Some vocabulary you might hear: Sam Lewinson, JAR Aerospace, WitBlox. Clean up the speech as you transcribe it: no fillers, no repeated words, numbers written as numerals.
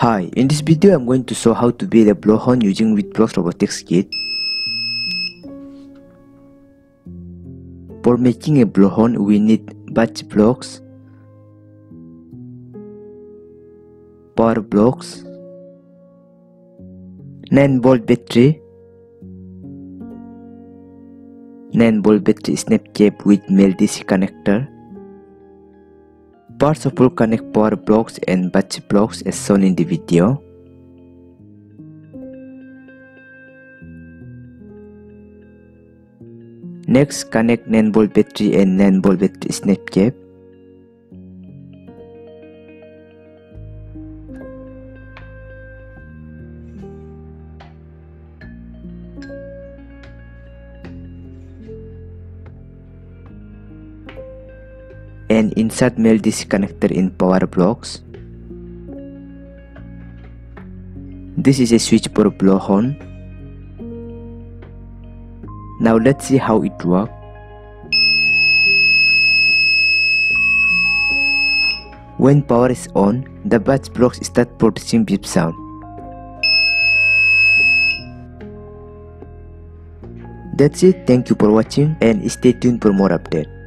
Hi, in this video I'm going to show how to build a blowhorn using WitBlox robotics kit. For making a blowhorn we need batch blocks, power blocks, 9V battery, 9V battery snap cap with male DC connector, parts of all connect power blocks and batch blocks as shown in the video. Next, connect 9V battery and 9V battery snap cap. And insert male DC connector in power blocks. This is a switch for blowhorn. Now let's see how it works. When power is on, the batch blocks start producing beep sound. That's it. Thank you for watching and stay tuned for more updates.